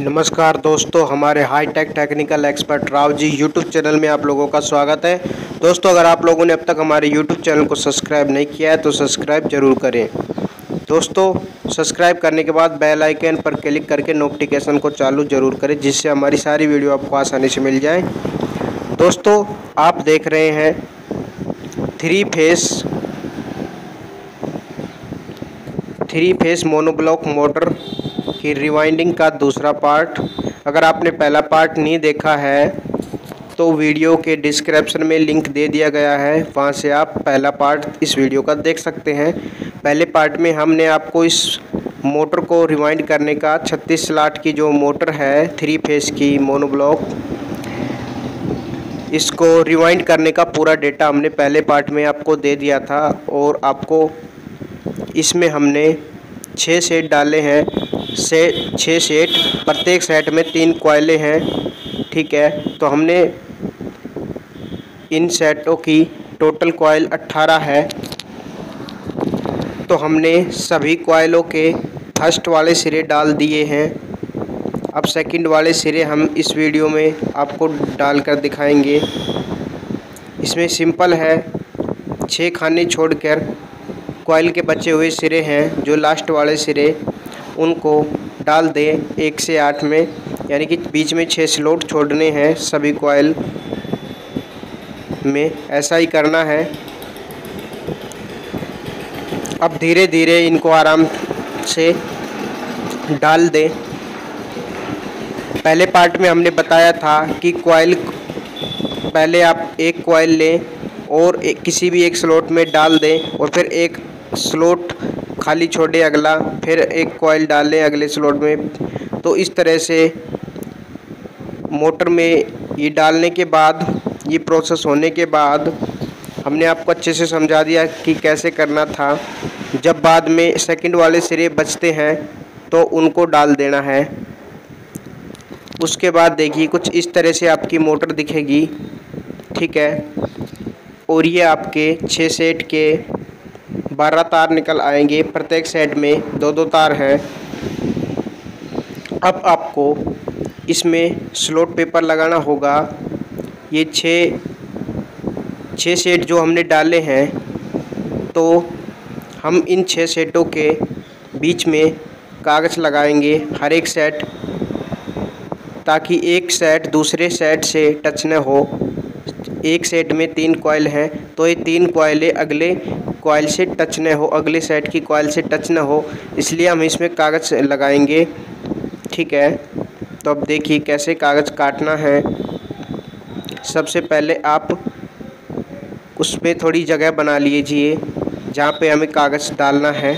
नमस्कार दोस्तों, हमारे hi tech technical expert Rao ji YouTube channel में आप लोगों का स्वागत है। दोस्तों, अगर आप लोगों ने अब तक हमारे यूट्यूब चैनल को सब्सक्राइब नहीं किया है तो सब्सक्राइब जरूर करें। दोस्तों, सब्सक्राइब करने के बाद बेल आइकन पर क्लिक करके नोटिफिकेशन को चालू जरूर करें, जिससे हमारी सारी वीडियो आपको आसानी से मिल जाए। दोस्तों, आप देख रहे हैं थ्री फेस मोनोब्लॉक मोटर की रिवाइंडिंग का दूसरा पार्ट। अगर आपने पहला पार्ट नहीं देखा है तो वीडियो के डिस्क्रिप्शन में लिंक दे दिया गया है, वहाँ से आप पहला पार्ट इस वीडियो का देख सकते हैं। पहले पार्ट में हमने आपको इस मोटर को रिवाइंड करने का 36 स्लॉट की जो मोटर है थ्री फेस की मोनोब्लॉक, इसको रिवाइंड करने का पूरा डेटा हमने पहले पार्ट में आपको दे दिया था। और आपको इसमें हमने 6 सेट डाले हैं, 6 सेट, प्रत्येक सेट में 3 कॉयलें हैं, ठीक है। तो हमने इन सेटों की टोटल कॉयल 18 है, तो हमने सभी कॉयलों के फर्स्ट वाले सिरे डाल दिए हैं। अब सेकंड वाले सिरे हम इस वीडियो में आपको डाल कर दिखाएंगे। इसमें सिंपल है, 6 खाने छोड़कर कॉयल के बचे हुए सिरे हैं, जो लास्ट वाले सिरे, उनको डाल दें 1 से 8 में, यानी कि बीच में 6 स्लॉट छोड़ने हैं सभी कॉयल में, ऐसा ही करना है। अब धीरे धीरे इनको आराम से डाल दें। पहले पार्ट में हमने बताया था कि कॉयल पहले आप एक कॉयल लें और किसी भी एक स्लॉट में डाल दें, और फिर एक स्लॉट खाली छोड़े, अगला, फिर एक कॉयल डालें अगले स्लॉट में। तो इस तरह से मोटर में ये डालने के बाद, ये प्रोसेस होने के बाद हमने आपको अच्छे से समझा दिया कि कैसे करना था। जब बाद में सेकंड वाले सिरे बचते हैं तो उनको डाल देना है। उसके बाद देखिए कुछ इस तरह से आपकी मोटर दिखेगी, ठीक है। और ये आपके 6 सेट के 12 तार निकल आएंगे, प्रत्येक सेट में 2-2 तार हैं। अब आपको इसमें स्लॉट पेपर लगाना होगा। ये 6 सेट जो हमने डाले हैं, तो हम इन 6 सेटों के बीच में कागज़ लगाएंगे हर एक सेट, ताकि एक सेट दूसरे सेट से टच न हो। एक सेट में 3 कॉयल हैं, तो ये 3 कॉयलें अगले कॉयल से टच न हो, अगले सेट की कॉयल से टच न हो, इसलिए हम इसमें कागज़ लगाएंगे, ठीक है। तो अब देखिए कैसे कागज़ काटना है। सबसे पहले आप उसमें थोड़ी जगह बना लीजिए जहाँ पे हमें कागज़ डालना है।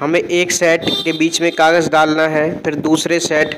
हमें एक सेट के बीच में कागज़ डालना है, फिर दूसरे सेट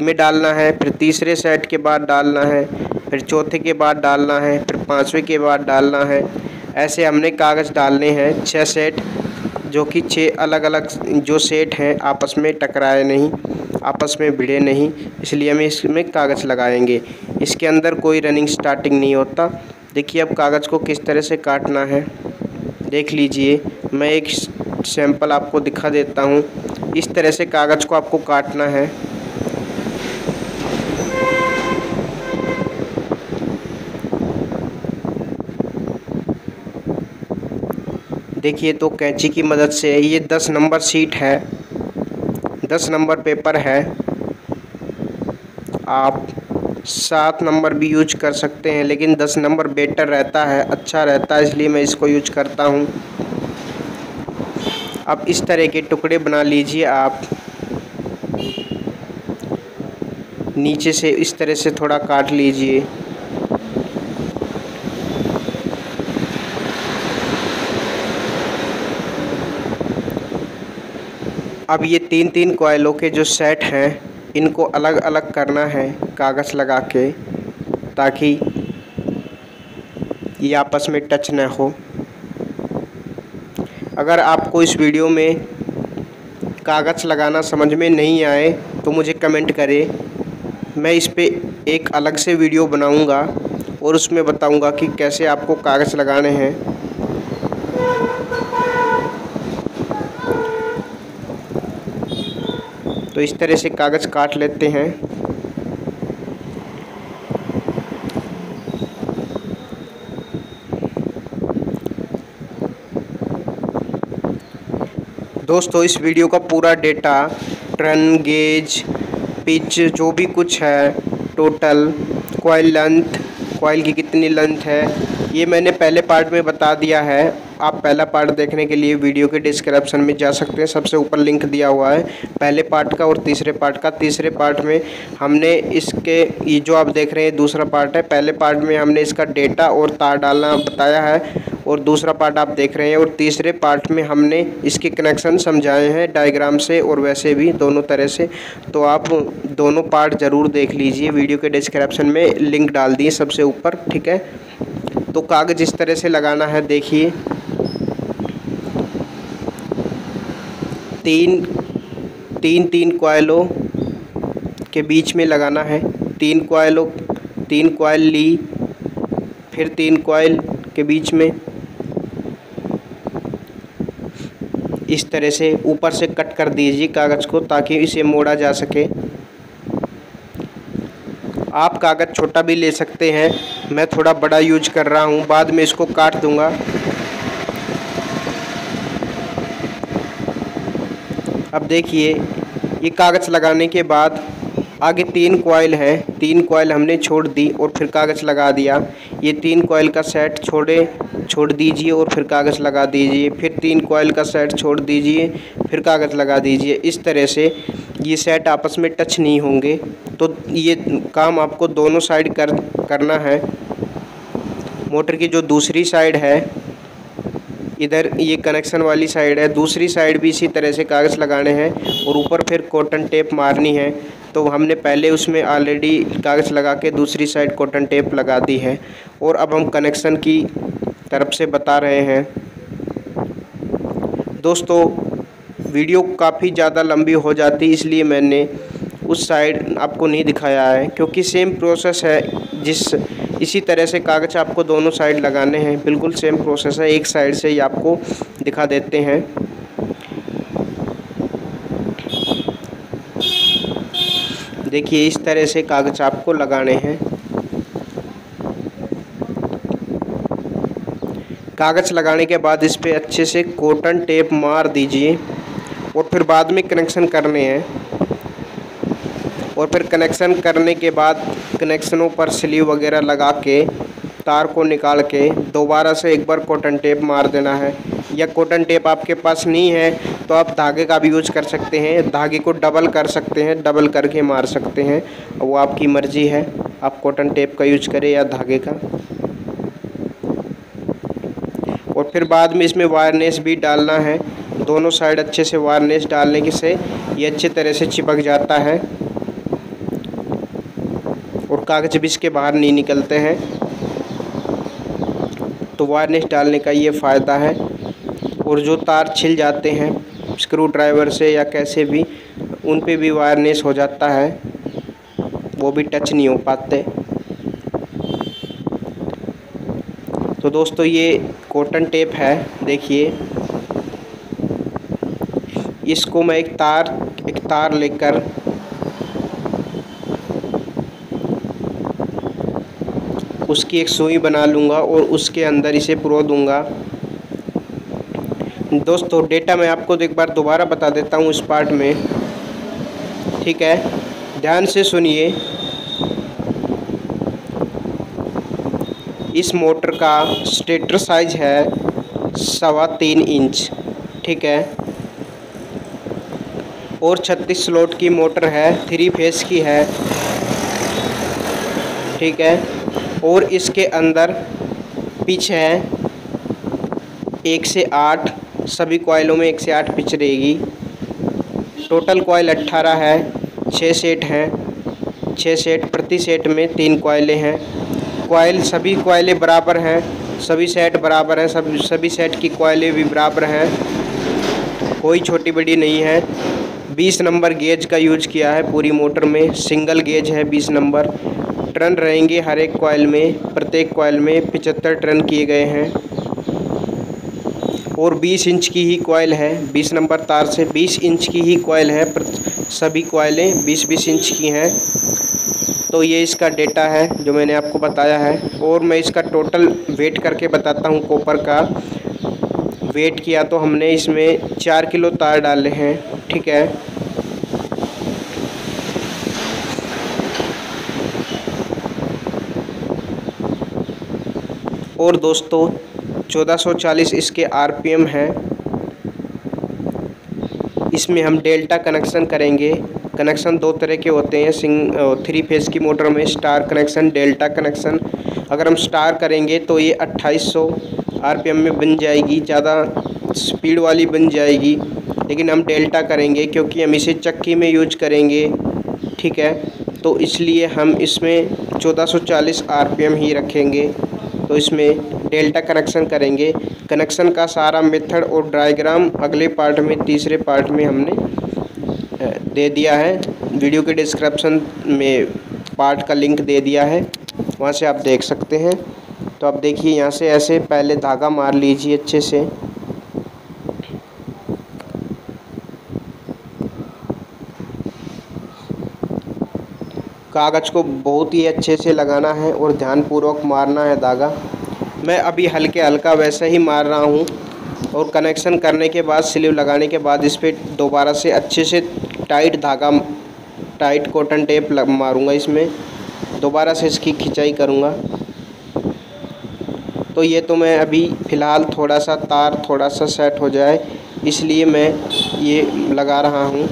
में डालना है, फिर तीसरे सेट के बाद डालना है, फिर चौथे के बाद डालना है, फिर 5वें के बाद डालना है। ऐसे हमने कागज़ डालने हैं 6 सेट, जो कि 6 अलग अलग जो सेट हैं, आपस में टकराए नहीं, आपस में भिड़े नहीं, इसलिए हम इसमें कागज़ लगाएंगे। इसके अंदर कोई रनिंग स्टार्टिंग नहीं होता। देखिए अब कागज़ को किस तरह से काटना है, देख लीजिए। मैं एक सैंपल आपको दिखा देता हूँ। इस तरह से कागज़ को आपको काटना है। देखिए, तो कैंची की मदद से, ये 10 नंबर सीट है, 10 नंबर पेपर है, आप 7 नंबर भी यूज कर सकते हैं, लेकिन 10 नंबर बेटर रहता है, अच्छा रहता है, इसलिए मैं इसको यूज करता हूँ। अब इस तरह के टुकड़े बना लीजिए आप, नीचे से इस तरह से थोड़ा काट लीजिए। अब ये 3-3 कॉयलों के जो सेट हैं, इनको अलग अलग करना है कागज़ लगा के, ताकि ये आपस में टच ना हो। अगर आपको इस वीडियो में कागज़ लगाना समझ में नहीं आए तो मुझे कमेंट करें, मैं इस पे एक अलग से वीडियो बनाऊंगा और उसमें बताऊंगा कि कैसे आपको कागज़ लगाने हैं। तो इस तरह से कागज़ काट लेते हैं। दोस्तों इस वीडियो का पूरा डेटा टर्न गेज पिच जो भी कुछ है टोटल कॉइल लेंथ कॉइल की कितनी लेंथ है ये मैंने पहले पार्ट में बता दिया है। आप पहला पार्ट देखने के लिए वीडियो के डिस्क्रिप्शन में जा सकते हैं, सबसे ऊपर लिंक दिया हुआ है पहले पार्ट का और तीसरे पार्ट का। तीसरे पार्ट में हमने इसके ये जो आप देख रहे हैं दूसरा पार्ट है, पहले पार्ट में हमने इसका डेटा और तार डालना बताया है और दूसरा पार्ट आप देख रहे हैं, और तीसरे पार्ट में हमने इसके कनेक्शन समझाए हैं डायग्राम से और वैसे भी दोनों तरह से। तो आप दोनों पार्ट ज़रूर देख लीजिए, वीडियो के डिस्क्रिप्शन में लिंक डाल दिए सबसे ऊपर, ठीक है। तो कागज़ इस तरह से लगाना है, देखिए 3 कॉयलों के बीच में लगाना है, 3 कॉयल ली फिर 3 कॉयल के बीच में इस तरह से ऊपर से कट कर दीजिए कागज़ को ताकि इसे मोड़ा जा सके। आप कागज़ छोटा भी ले सकते हैं, मैं थोड़ा बड़ा यूज कर रहा हूँ, बाद में इसको काट दूँगा। अब देखिए ये कागज़ लगाने के बाद आगे 3 कॉयल हैं, 3 कॉयल हमने छोड़ दी और फिर कागज़ लगा दिया। ये 3 कॉयल का सेट छोड़ दीजिए और फिर कागज़ लगा दीजिए, फिर 3 कॉयल का सेट छोड़ दीजिए फिर कागज़ लगा दीजिए। इस तरह से ये सेट आपस में टच नहीं होंगे। तो ये काम आपको दोनों साइड करना है। मोटर की जो दूसरी साइड है, इधर ये कनेक्शन वाली साइड है, दूसरी साइड भी इसी तरह से कागज़ लगाने हैं और ऊपर फिर कॉटन टेप मारनी है। तो हमने पहले उसमें ऑलरेडी कागज़ लगा के दूसरी साइड कॉटन टेप लगा दी है और अब हम कनेक्शन की तरफ से बता रहे हैं। दोस्तों वीडियो काफ़ी ज़्यादा लंबी हो जाती इसलिए मैंने उस साइड आपको नहीं दिखाया है, क्योंकि सेम प्रोसेस है, इसी तरह से कागज़ आपको दोनों साइड लगाने हैं, बिल्कुल सेम प्रोसेस है। एक साइड से ही आपको दिखा देते हैं। देखिए इस तरह से कागज़ आपको लगाने हैं। कागज़ लगाने के बाद इस पे अच्छे से कॉटन टेप मार दीजिए और फिर बाद में कनेक्शन करने हैं, और फिर कनेक्शन करने के बाद कनेक्शनों पर स्लीव वगैरह लगा के तार को निकाल के दोबारा से एक बार कॉटन टेप मार देना है। या कॉटन टेप आपके पास नहीं है तो आप धागे का भी यूज कर सकते हैं, धागे को डबल कर सकते हैं, डबल करके मार सकते हैं, वो आपकी मर्ज़ी है, आप कॉटन टेप का यूज करें या धागे का। और फिर बाद में इसमें वायरनेस भी डालना है, दोनों साइड अच्छे से वायरनेस डालने के से ये अच्छे तरह से चिपक जाता है और कागज़ भी इसके बाहर नहीं निकलते हैं। तो वायरनेस डालने का ये फ़ायदा है। और जो तार छिल जाते हैं स्क्रू ड्राइवर से या कैसे भी, उन पे भी वायरनेस हो जाता है, वो भी टच नहीं हो पाते। तो दोस्तों ये कॉटन टेप है, देखिए इसको मैं एक तार लेकर उसकी एक सुई बना लूँगा और उसके अंदर इसे पुरो दूँगा। दोस्तों डेटा मैं आपको एक बार दोबारा बता देता हूँ इस पार्ट में, ठीक है, ध्यान से सुनिए। इस मोटर का स्टेटर साइज है 3.25 इंच, ठीक है, और 36 स्लॉट की मोटर है, 3 फेस की है, ठीक है, और इसके अंदर पिच है 1 से 8, सभी कॉयलों में 1 से 8 पिच रहेगी। टोटल कॉयल 18 है, 6 सेट हैं, 6 सेट, प्रति सेट में 3 कॉयलें हैं। कॉयल सभी कॉयलें बराबर हैं, सभी सेट बराबर हैं, सभी सेट की कॉयलें भी बराबर हैं, कोई छोटी बड़ी नहीं है। 20 नंबर गेज का यूज किया है, पूरी मोटर में सिंगल गेज है 20 नंबर। टर्न रहेंगे हर एक कॉयल में, प्रत्येक कॉयल में 75 टर्न किए गए हैं। और 20 इंच की ही कॉयल है। 20 नंबर तार से 20 इंच की ही कॉयल है। सभी कॉयलें 20-20 इंच की हैं। तो ये इसका डेटा है जो मैंने आपको बताया है। और मैं इसका टोटल वेट करके बताता हूँ। कॉपर का वेट किया तो हमने इसमें 4 किलो तार डाले हैं, ठीक है। और दोस्तों 1440 इसके आरपीएम है। इसमें हम डेल्टा कनेक्शन करेंगे। कनेक्शन दो तरह के होते हैं थ्री फेज़ की मोटर में, स्टार कनेक्शन, डेल्टा कनेक्शन। अगर हम स्टार करेंगे तो ये 2800 आरपीएम में बन जाएगी, ज़्यादा स्पीड वाली बन जाएगी। लेकिन हम डेल्टा करेंगे क्योंकि हम इसे चक्की में यूज करेंगे, ठीक है। तो इसलिए हम इसमें 1440 आरपीएम ही रखेंगे। तो इसमें डेल्टा कनेक्शन करेंगे। कनेक्शन का सारा मेथड और डायग्राम अगले पार्ट में, तीसरे पार्ट में हमने दे दिया है। वीडियो के डिस्क्रिप्शन में पार्ट का लिंक दे दिया है, वहाँ से आप देख सकते हैं। तो आप देखिए यहाँ से ऐसे पहले धागा मार लीजिए अच्छे से। कागज़ को बहुत ही अच्छे से लगाना है और ध्यानपूर्वक मारना है धागा। मैं अभी हल्के हल्का वैसे ही मार रहा हूँ। और कनेक्शन करने के बाद, स्लीव लगाने के बाद इस पर दोबारा से अच्छे से टाइट धागा, टाइट कॉटन टेप मारूँगा। इसमें दोबारा से इसकी खिंचाई करूँगा। तो ये तो मैं अभी फ़िलहाल थोड़ा सा तार थोड़ा सा सेट हो जाए इसलिए मैं ये लगा रहा हूँ।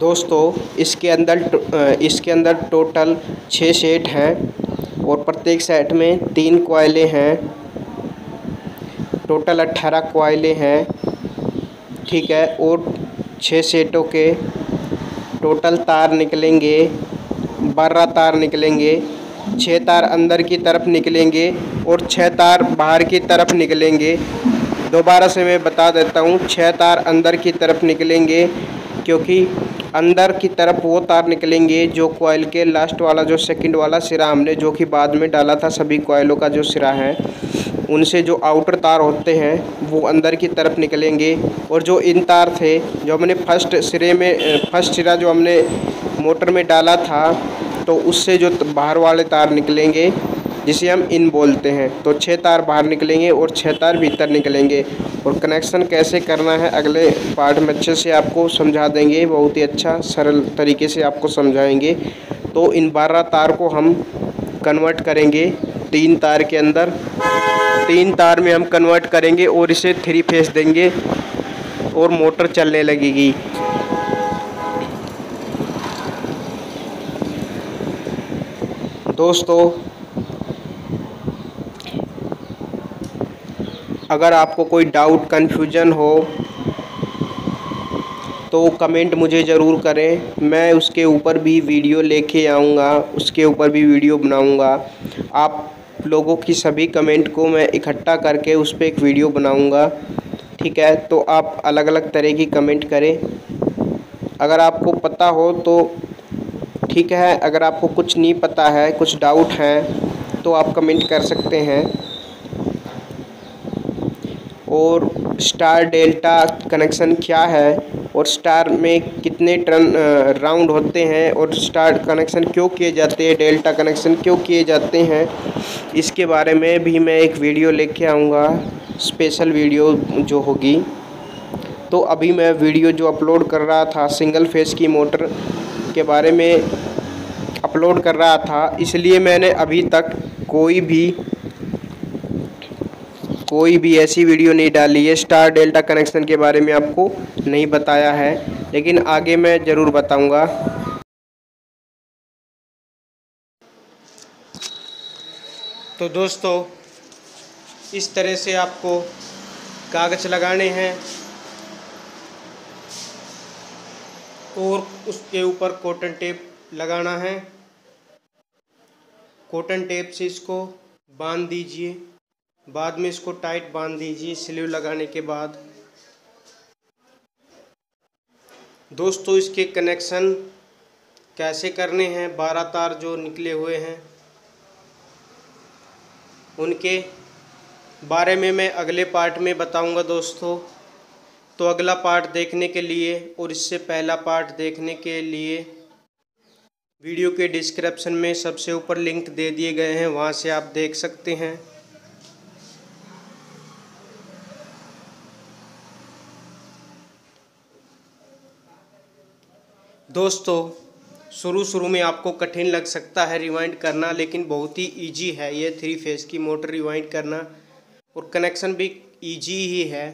दोस्तों इसके अंदर टोटल 6 सेट हैं और प्रत्येक सेट में 3 कॉयलें हैं। टोटल 18 कॉयलें हैं, ठीक है। और 6 सेटों के टोटल तार निकलेंगे, 12 तार निकलेंगे। 6 तार अंदर की तरफ निकलेंगे और 6 तार बाहर की तरफ निकलेंगे। दोबारा से मैं बता देता हूँ, 6 तार अंदर की तरफ निकलेंगे क्योंकि अंदर की तरफ वो तार निकलेंगे जो कॉयल के लास्ट वाला, जो सेकंड वाला सिरा हमने, जो कि बाद में डाला था, सभी कॉयलों का जो सिरा है उनसे जो आउटर तार होते हैं वो अंदर की तरफ निकलेंगे। और जो इन तार थे जो हमने फर्स्ट सिरा जो हमने मोटर में डाला था, तो उससे जो बाहर वाले तार निकलेंगे जिसे हम इन बोलते हैं। तो 6 तार बाहर निकलेंगे और 6 तार भीतर निकलेंगे। और कनेक्शन कैसे करना है अगले पार्ट में अच्छे से आपको समझा देंगे, बहुत ही अच्छा सरल तरीके से आपको समझाएंगे। तो इन 12 तार को हम कन्वर्ट करेंगे 3 तार के अंदर, 3 तार में हम कन्वर्ट करेंगे और इसे 3 फेस देंगे और मोटर चलने लगेगी। दोस्तों अगर आपको कोई डाउट, कन्फ्यूजन हो तो कमेंट मुझे ज़रूर करें। मैं उसके ऊपर भी वीडियो लेके आऊँगा, उसके ऊपर भी वीडियो बनाऊँगा। आप लोगों की सभी कमेंट को मैं इकट्ठा करके उस पर एक वीडियो बनाऊँगा, ठीक है। तो आप अलग अलग तरह की कमेंट करें। अगर आपको पता हो तो ठीक है, अगर आपको कुछ नहीं पता है, कुछ डाउट हैं तो आप कमेंट कर सकते हैं। और स्टार डेल्टा कनेक्शन क्या है और स्टार में कितने टर्न राउंड होते हैं और स्टार कनेक्शन क्यों किए जाते हैं, डेल्टा कनेक्शन क्यों किए जाते हैं, इसके बारे में भी मैं एक वीडियो लेके आऊँगा, स्पेशल वीडियो जो होगी। तो अभी मैं वीडियो जो अपलोड कर रहा था सिंगल फेस की मोटर के बारे में अपलोड कर रहा था, इसलिए मैंने अभी तक कोई भी ऐसी वीडियो नहीं डाली है, स्टार डेल्टा कनेक्शन के बारे में आपको नहीं बताया है। लेकिन आगे मैं ज़रूर बताऊंगा। तो दोस्तों इस तरह से आपको कागज़ लगाने हैं और उसके ऊपर कॉटन टेप लगाना है। कॉटन टेप से इसको बांध दीजिए, बाद में इसको टाइट बांध दीजिए स्लीव लगाने के बाद। दोस्तों इसके कनेक्शन कैसे करने हैं। 12 तार जो निकले हुए हैं उनके बारे में मैं अगले पार्ट में बताऊंगा दोस्तों। तो अगला पार्ट देखने के लिए और इससे पहला पार्ट देखने के लिए वीडियो के डिस्क्रिप्शन में सबसे ऊपर लिंक दे दिए गए हैं, वहां से आप देख सकते हैं। दोस्तों शुरू में आपको कठिन लग सकता है रिवाइंड करना, लेकिन बहुत ही इजी है ये 3 फेज़ की मोटर रिवाइंड करना और कनेक्शन भी इजी ही है,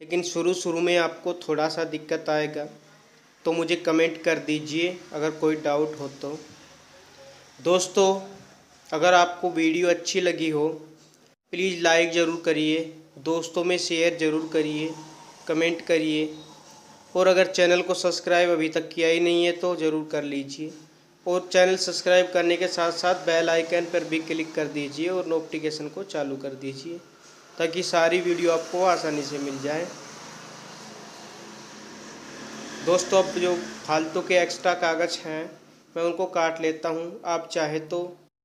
लेकिन शुरू में आपको थोड़ा सा दिक्कत आएगा। तो मुझे कमेंट कर दीजिए अगर कोई डाउट हो तो। दोस्तों अगर आपको वीडियो अच्छी लगी हो प्लीज़ लाइक ज़रूर करिए, दोस्तों में शेयर ज़रूर करिए, कमेंट करिए, और अगर चैनल को सब्सक्राइब अभी तक किया ही नहीं है तो ज़रूर कर लीजिए। और चैनल सब्सक्राइब करने के साथ साथ बेल आइकन पर भी क्लिक कर दीजिए और नोटिफिकेशन को चालू कर दीजिए ताकि सारी वीडियो आपको आसानी से मिल जाए। दोस्तों अब जो फालतू के एक्स्ट्रा कागज़ हैं मैं उनको काट लेता हूँ। आप चाहे तो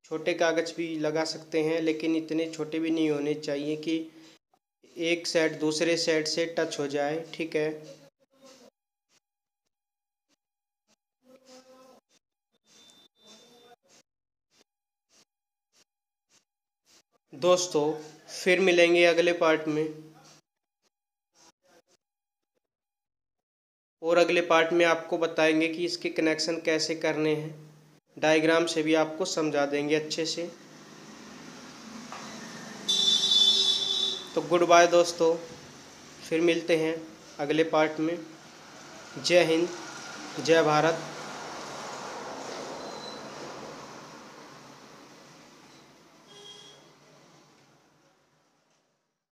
छोटे कागज़ भी लगा सकते हैं, लेकिन इतने छोटे भी नहीं होने चाहिए कि एक सेट दूसरे सेट से टच हो जाए, ठीक है। दोस्तों फिर मिलेंगे अगले पार्ट में, और अगले पार्ट में आपको बताएंगे कि इसके कनेक्शन कैसे करने हैं, डायग्राम से भी आपको समझा देंगे अच्छे से। तो गुड बाय दोस्तों, फिर मिलते हैं अगले पार्ट में। जय हिंद, जय भारत।